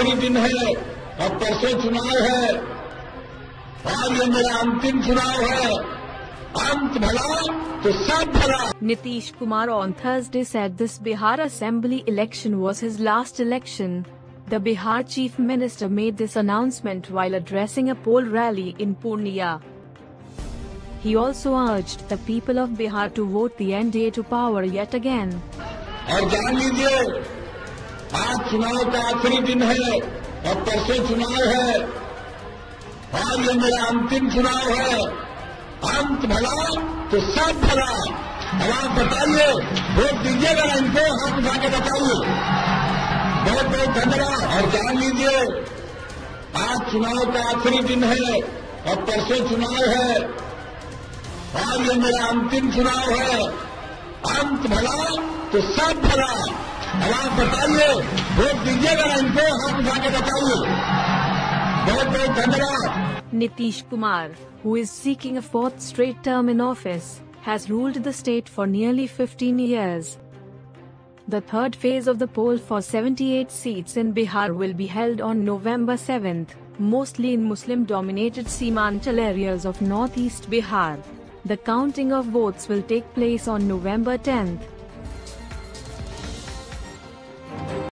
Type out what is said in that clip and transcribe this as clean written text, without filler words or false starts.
आखिरी दिन है और परसों चुनाव है और ये मेरा अंतिम चुनाव है। अंत भला तो सब भला। Nitish Kumar on Thursday said this Bihar Assembly election was his last election. The Bihar Chief Minister made this announcement while addressing a poll rally in Purnia. He also urged the people of Bihar to vote the NDA to power yet again. और जान लीजिए, आज चुनाव का आखिरी दिन है और परसों चुनाव है और ये मेरा अंतिम चुनाव है। अंत भला तो सब भला। अब आप बताइए, वोट दीजिएगा इनको, हाथ उठा के बताइए। बहुत बहुत धन्यवाद। और जान लीजिए, आज चुनाव का आखिरी दिन है और परसों चुनाव है और ये मेरा अंतिम चुनाव है। अंत भला तो सब भला। अब आप बताइए, वोट दीजिएगा इनको, हाथ उठा के बताइए। बहुत बहुत धन्यवाद। Nitish Kumar, who is seeking a fourth straight term in office, has ruled the state for nearly 15 years. The third phase of the poll for 78 seats in Bihar will be held on November 7th, mostly in Muslim-dominated Seemanchal areas of northeast Bihar. The counting of votes will take place on November 10th.